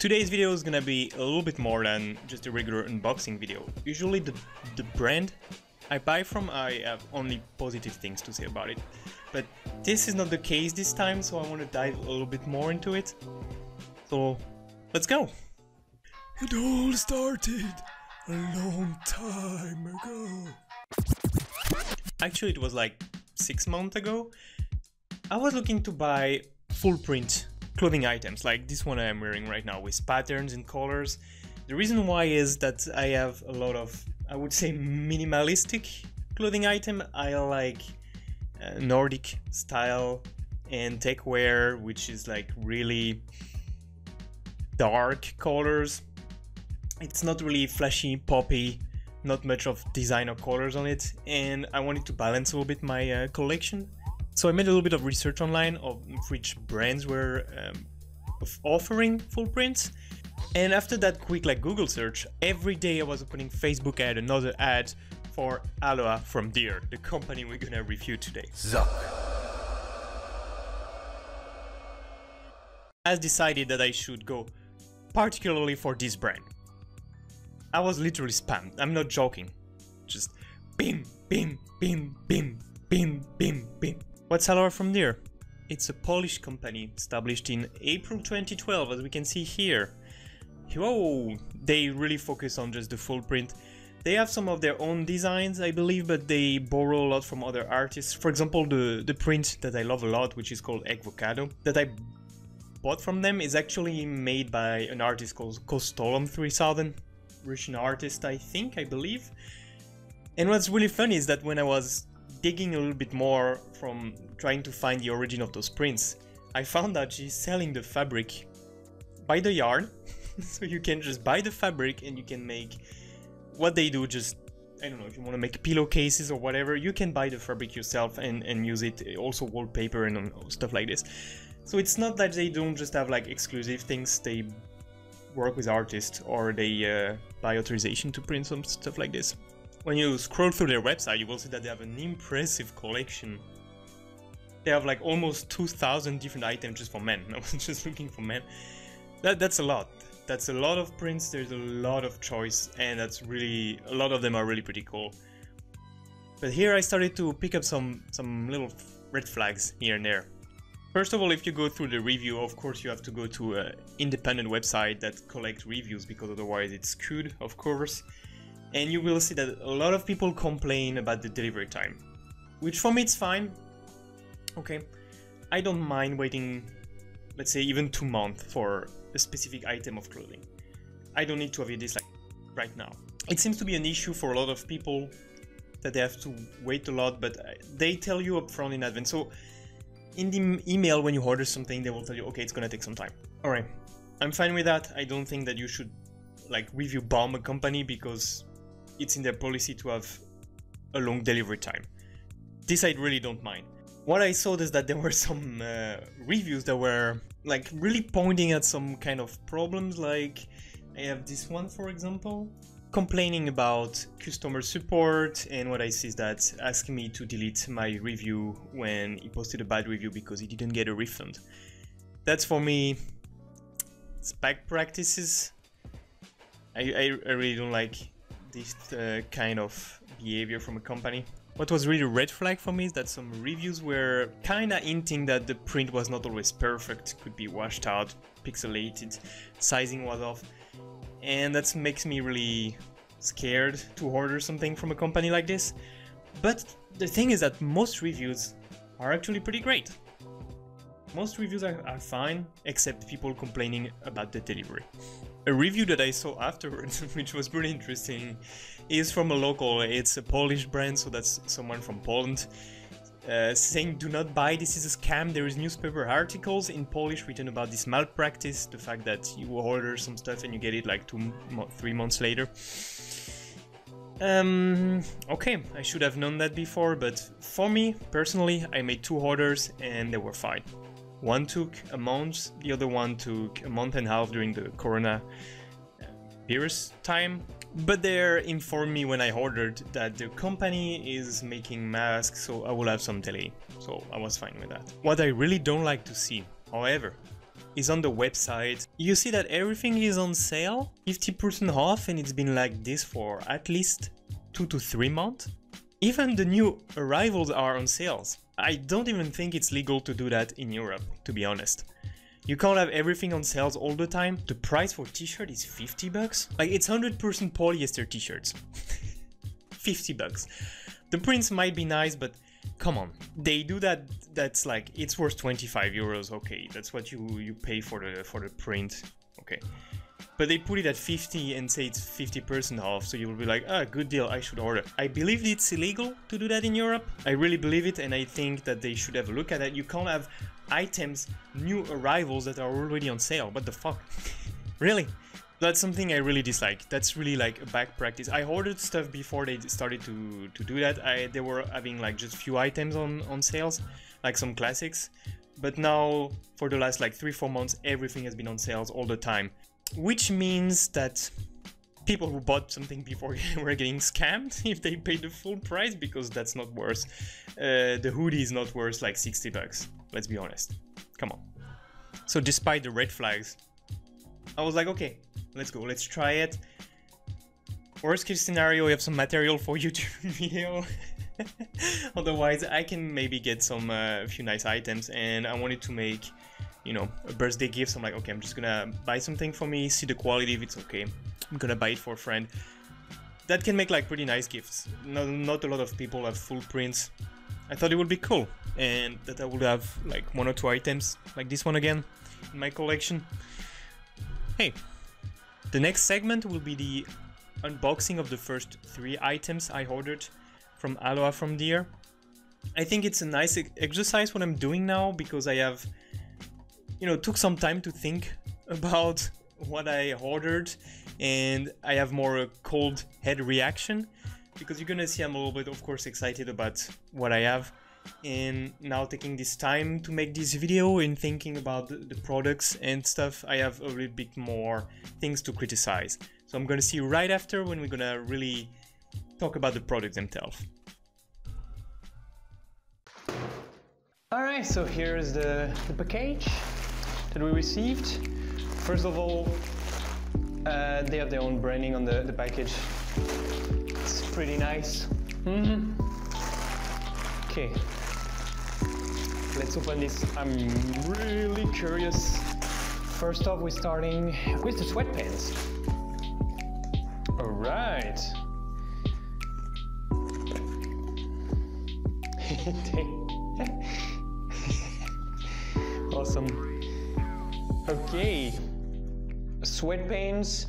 Today's video is gonna be a little bit more than just a regular unboxing video. Usually the brand I buy from, I have only positive things to say about it. But this is not the case this time, so I want to dive a little bit more into it. So, let's go! It all started a long time ago. Actually, it was like 6 months ago. I was looking to buy full print clothing items like this one I am wearing right now, with patterns and colors. The reason why is that I have a lot of, I would say, minimalistic clothing item. I like Nordic style and tech wear, which is like really dark colors. It's not really flashy, poppy, not much of design or colors on it, and I wanted to balance a little bit my collection. So I made a little bit of research online of which brands were offering full prints, and after that quick like Google search, every day I was opening Facebook ad, another ad for Aloha from Deer, the company we're gonna review today. Zuck. I decided that I should go particularly for this brand. I was literally spammed, I'm not joking. Just bim, bim, bim, bim, bim, bim, bim. What's Aloha from Deer? It's a Polish company established in April 2012, as we can see here. Whoa, they really focus on just the full print. They have some of their own designs, I believe, but they borrow a lot from other artists. For example, the print that I love a lot, which is called Eggvocado, that I bought from them, is actually made by an artist called Kostolom 3000, Russian artist, I believe. And what's really funny is that when I was digging a little bit more from trying to find the origin of those prints, I found that she's selling the fabric by the yarn. So you can just buy the fabric and you can make what they do. Just, I don't know, if you want to make pillowcases or whatever, you can buy the fabric yourself and use it, also wallpaper and stuff like this. So it's not that they don't just have like exclusive things, they work with artists or they buy authorization to print some stuff like this. When you scroll through their website, you will see that they have an impressive collection. They have like almost 2,000 different items just for men. I was just looking for men. That's a lot. That's a lot of prints, there's a lot of choice, and that's really, a lot of them are really pretty cool. But here I started to pick up some little red flags here and there. First of all, if you go through the review, of course you have to go to an independent website that collects reviews, because otherwise it's skewed, of course. And you will see that a lot of people complain about the delivery time, which for me it's fine. Okay, I don't mind waiting, let's say even 2 months for a specific item of clothing. I don't need to have this like right now. It seems to be an issue for a lot of people that they have to wait a lot, but they tell you up front in advance. So in the email when you order something, they will tell you, okay, it's gonna take some time. All right, I'm fine with that. I don't think that you should like review bomb a company because it's in their policy to have a long delivery time. This I really don't mind. What I saw is that there were some reviews that were like really pointing at some kind of problems. Like I have this one, for example, complaining about customer support, and what I see is that asking me to delete my review when he posted a bad review because he didn't get a refund. That's for me, it's bad practices. I really don't like this kind of behavior from a company. What was really a red flag for me is that some reviews were kinda hinting that the print was not always perfect, could be washed out, pixelated, sizing was off, and that makes me really scared to order something from a company like this. But the thing is that most reviews are actually pretty great. Most reviews are fine, except people complaining about the delivery. A review that I saw afterwards, which was pretty interesting, is from a local, it's a Polish brand, so that's someone from Poland, saying, do not buy, this is a scam, there is newspaper articles in Polish written about this malpractice, the fact that you order some stuff and you get it like 2-3 months later. Okay, I should have known that before, but for me, personally, I made 2 orders and they were fine. One took a month, the other one took a month and a half during the corona virus time. But they informed me when I ordered that the company is making masks, so I will have some delay. So I was fine with that. What I really don't like to see, however, is on the website. You see that everything is on sale, 50% off, and it's been like this for at least 2 to 3 months. Even the new arrivals are on sales. I don't even think it's legal to do that in Europe, to be honest. You can't have everything on sales all the time. The price for t-shirt is 50 bucks. Like, it's 100% polyester t-shirts. 50 bucks. The prints might be nice, but come on. They do that, that's like, it's worth 25 euros, okay. That's what you pay for the print, okay. But they put it at 50 and say it's 50% off, so you will be like, ah, good deal, I should order. I believe it's illegal to do that in Europe. I really believe it, and I think that they should have a look at that. You can't have items, new arrivals that are already on sale. What the fuck? Really? That's something I really dislike. That's really like a bad practice. I ordered stuff before they started to do that. They were having like just few items on sales, like some classics. But now, for the last like 3-4 months, everything has been on sales all the time. Which means that people who bought something before were getting scammed if they paid the full price, because that's not worth. The hoodie is not worth like 60 bucks. Let's be honest. Come on. So despite the red flags, I was like, okay, let's go. Let's try it. Worst case scenario, we have some material for YouTube video. Otherwise, I can maybe get some few nice items, and I wanted to make, you know, a birthday gift. So I'm like, okay, I'm just gonna buy something for me, see the quality, if it's okay. I'm gonna buy it for a friend. That can make like pretty nice gifts. Not a lot of people have full prints. I thought it would be cool, and that I would have like 1 or 2 items like this one again in my collection. Hey, the next segment will be the unboxing of the first 3 items I ordered from Aloha from Deer. I think it's a nice exercise what I'm doing now, because I have, you know, took some time to think about what I ordered, and I have more a cold head reaction, because you're gonna see I'm a little bit, of course, excited about what I have, and now taking this time to make this video and thinking about the products and stuff, I have a little bit more things to criticize. So I'm gonna see you right after, when we're gonna really talk about the products themselves. Alright, so here is the package that we received. First of all, they have their own branding on the package. It's pretty nice. Okay, let's open this. I'm really curious. First off, we're starting with the sweatpants. All right. Awesome. Okay, sweatpants,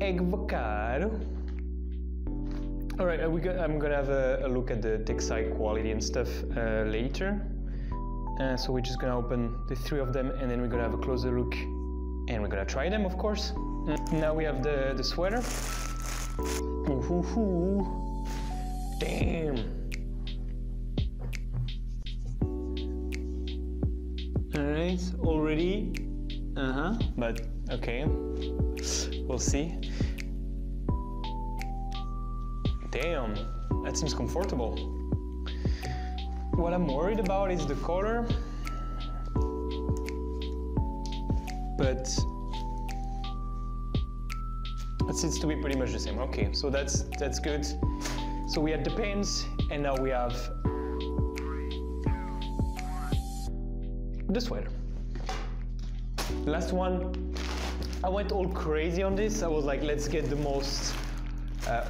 Eggvocado. All right, I'm gonna have a look at the textile quality and stuff later. So we're just gonna open the 3 of them, and then we're gonna have a closer look, and we're gonna try them, of course. Now we have the sweater. Ooh. Damn. Alright, already, but okay, we'll see. Damn, that seems comfortable. What I'm worried about is the color, but it seems to be pretty much the same. Okay, so that's good. So we had the pants, and now we have the sweater. Last one, I went all crazy on this. I was like, let's get the most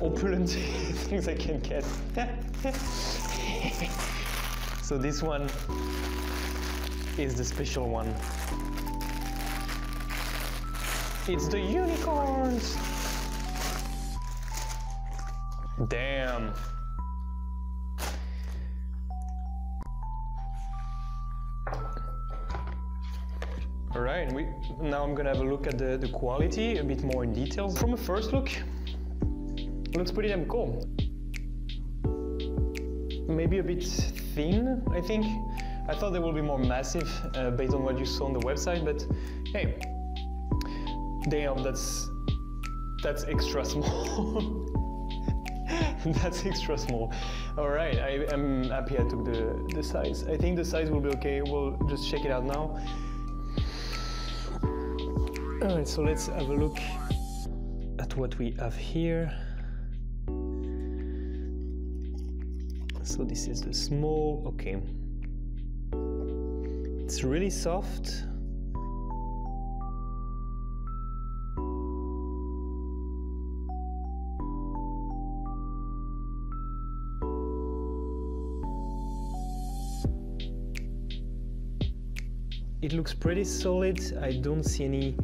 opulent things I can get. So this one is the special one. It's the unicorns. Damn. Alright, now I'm gonna have a look at the quality a bit more in detail. From a first look, looks pretty damn cool. Maybe a bit thin, I think. I thought they will be more massive based on what you saw on the website, but hey, damn, that's extra small. That's extra small. Alright, I'm happy I took the size. I think the size will be okay. We'll just check it out now. And so let's have a look at what we have here. So this is the small, okay. It's really soft. It looks pretty solid. I don't see any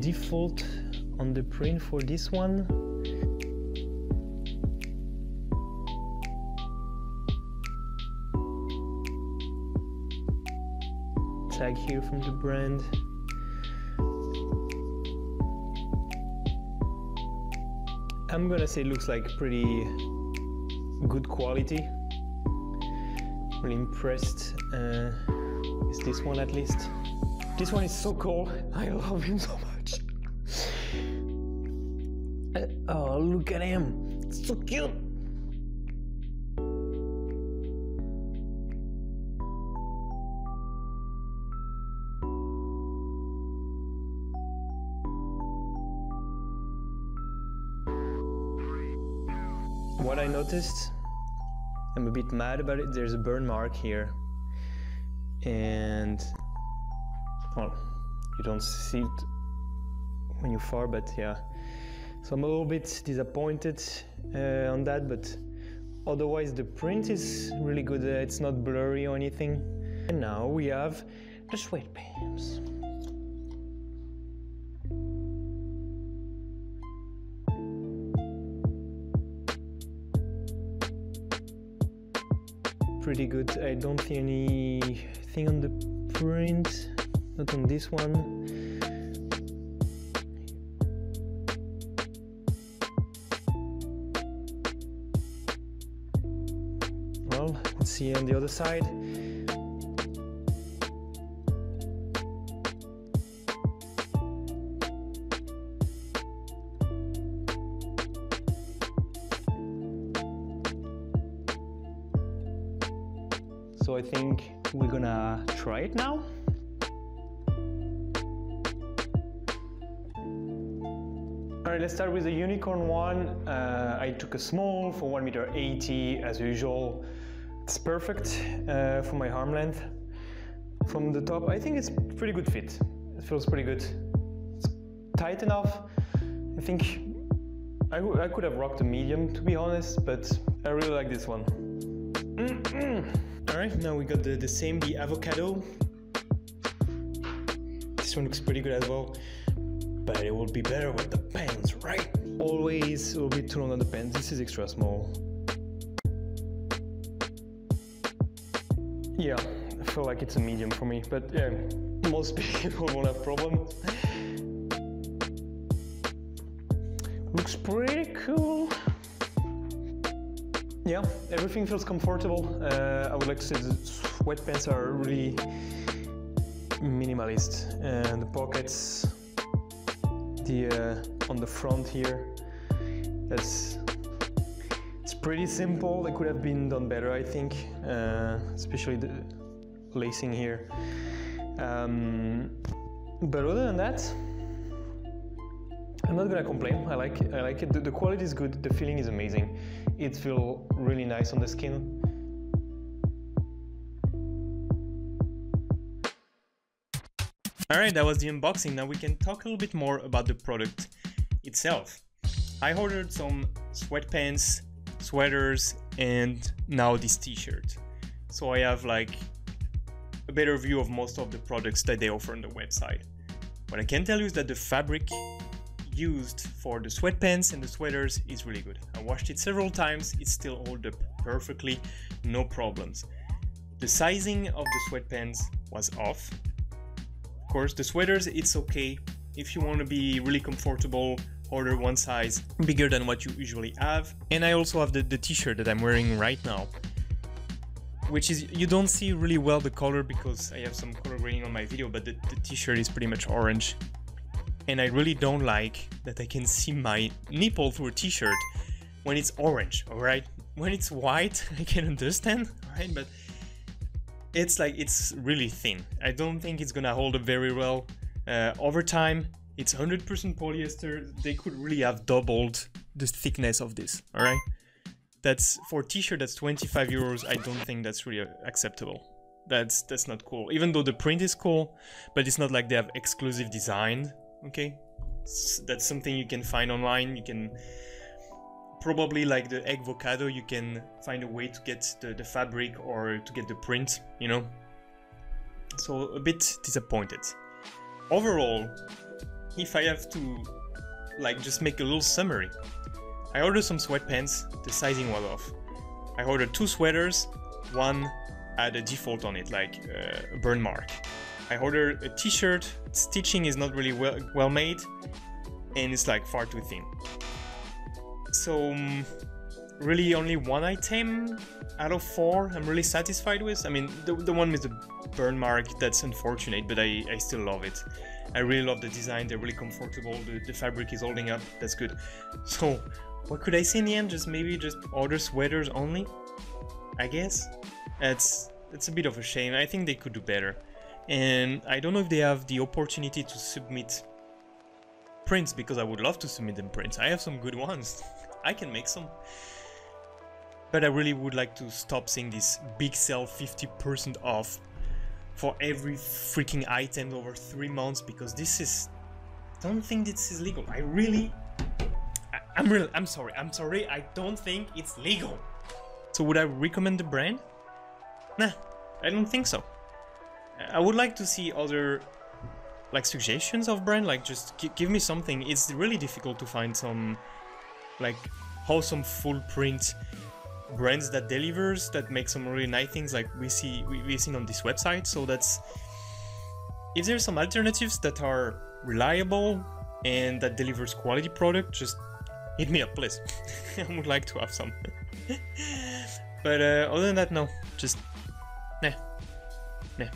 default on the print for this one. Tag here from the brand. I'm gonna say it looks like pretty good quality. Really impressed. Is this one at least. This one is so cool. I love him so much. Oh, look at him. It's so cute. What I noticed, I'm a bit mad about it, there's a burn mark here. And well, you don't see it when you're far, but yeah. So I'm a little bit disappointed on that, but otherwise the print is really good. It's not blurry or anything. And now we have the sweat pants. Pretty good. I don't see anything on the print, not on this one. Well, let's see on the other side. So I think we're gonna try it now. All right, let's start with the unicorn one. I took a small for 1.80 meters as usual. It's perfect for my arm length. From the top, I think it's pretty good fit. It feels pretty good. It's tight enough. I think I could have rocked a medium, to be honest, but I really like this one. All right, now we got the avocado. This one looks pretty good as well, but it will be better with the pants, right? Always a little bit too long on the pants. This is extra small. Yeah, I feel like it's a medium for me, but yeah, most people won't have problems. Looks pretty cool. Yeah, everything feels comfortable. I would like to say the sweatpants are really minimalist. And the pockets, on the front here, it's pretty simple. It could have been done better, I think, especially the lacing here. But other than that, I'm not gonna complain. I like it. The quality is good. The feeling is amazing. It feels really nice on the skin. All right, that was the unboxing. Now we can talk a little bit more about the product itself. I ordered some sweatpants, sweaters, and now this t-shirt. So I have like a better view of most of the products that they offer on the website. What I can tell you is that the fabric used for the sweatpants and the sweaters is really good. I washed it several times, it still holds up perfectly, no problems. The sizing of the sweatpants was off. Of course, the sweaters, it's okay. If you want to be really comfortable, order one size bigger than what you usually have. And I also have the t-shirt that I'm wearing right now, which is, you don't see really well the color because I have some color grading on my video, but the t-shirt is pretty much orange. And I really don't like that I can see my nipple through a t-shirt when it's orange, alright? When it's white, I can understand, alright? But it's like, it's really thin. I don't think it's gonna hold up very well Over time, it's 100% polyester. They could really have doubled the thickness of this, all right? That's, for a t-shirt, that's 25 euros. I don't think that's really acceptable. That's not cool. Even though the print is cool, but it's not like they have exclusive design, okay? That's something you can find online. You can probably, like the Eggvocado, you can find a way to get the fabric or to get the print, you know? So a bit disappointed. Overall, if I have to like just make a little summary, I ordered some sweatpants, the sizing was off. I ordered two sweaters, one had a default on it, like a burn mark. I ordered a t-shirt, stitching is not really well made, and it's like far too thin. So really only one item out of four I'm really satisfied with. I mean, the one with the burn mark, that's unfortunate, but I still love it. I really love the design, they're really comfortable, the fabric is holding up, that's good. So what could I say in the end? Just maybe just order sweaters only, I guess? That's a bit of a shame. I think they could do better. And I don't know if they have the opportunity to submit prints, because I would love to submit them prints. I have some good ones. I can make some. But I really would like to stop seeing this big sale 50% off for every freaking item over 3 months, because this is, I don't think this is legal. I'm sorry, I don't think it's legal. So would I recommend the brand? Nah, I don't think so. I would like to see other like suggestions of brand, like just give me something. It's really difficult to find some like wholesome full print brands that delivers, that make some really nice things like we've seen on this website. So that's, if there's some alternatives that are reliable and that delivers quality product, just hit me up, please. I would like to have some. But other than that, no, just nah.